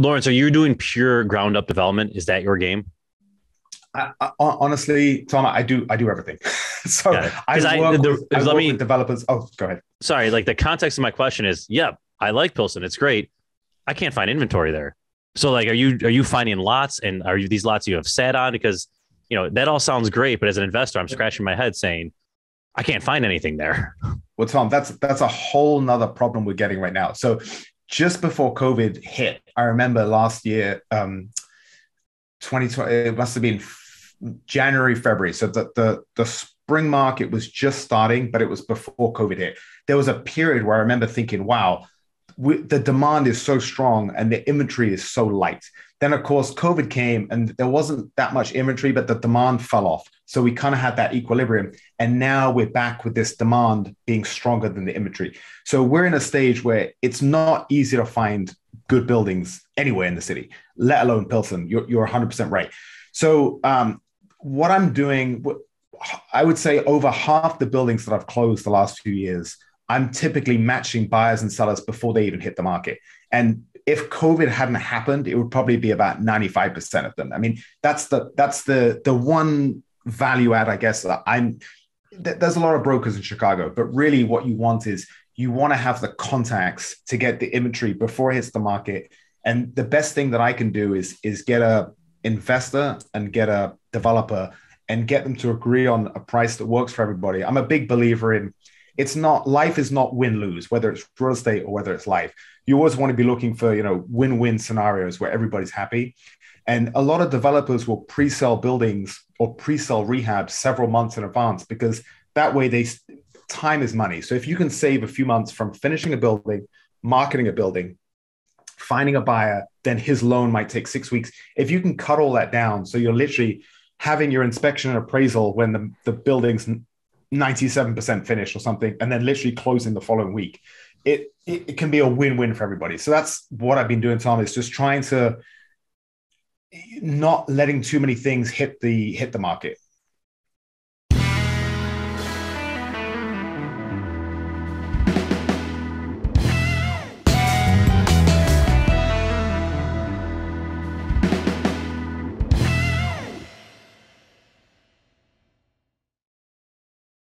Lawrence, are you doing pure ground up development? Is that your game? I honestly, Tom, I do everything. So I work with developers. Oh, go ahead. Sorry. Like the context of my question is, yeah, I like Pilsen. It's great. I can't find inventory there. So like, are you finding lots, and are you these lots you have sat on? Because, you know, that all sounds great, but as an investor, I'm scratching my head saying, I can't find anything there. Well, Tom, that's a whole nother problem we're getting right now. So just before COVID hit, I remember last year, 2020, it must have been January, February. So the spring market was just starting, but it was before COVID hit. There was a period where I remember thinking, wow, the demand is so strong and the inventory is so light. Then, of course, COVID came and there wasn't that much inventory, but the demand fell off. So we kind of had that equilibrium. And now we're back with this demand being stronger than the inventory. So we're in a stage where it's not easy to find good buildings anywhere in the city, let alone Pilsen. You're 100% right. So what I'm doing, I would say over half the buildings that I've closed the last few years, I'm typically matching buyers and sellers before they even hit the market. And if COVID hadn't happened, it would probably be about 95% of them. I mean, that's the one value add, I guess. There's a lot of brokers in Chicago, but really what you want is you want to have the contacts to get the inventory before it hits the market. And the best thing that I can do is get a investor and get a developer and get them to agree on a price that works for everybody. I'm a big believer in life is not win-lose, whether it's real estate or whether it's life. You always want to be looking for, you know, win-win scenarios where everybody's happy. And a lot of developers will pre-sell buildings or pre-sell rehab several months in advance, because that way time is money. So if you can save a few months from finishing a building, marketing a building, finding a buyer, then his loan might take 6 weeks. If you can cut all that down, so you're literally having your inspection and appraisal when the building's 97% finished or something, and then literally closing the following week, it can be a win-win for everybody. So that's what I've been doing, Tom, is just trying to not letting too many things hit the market.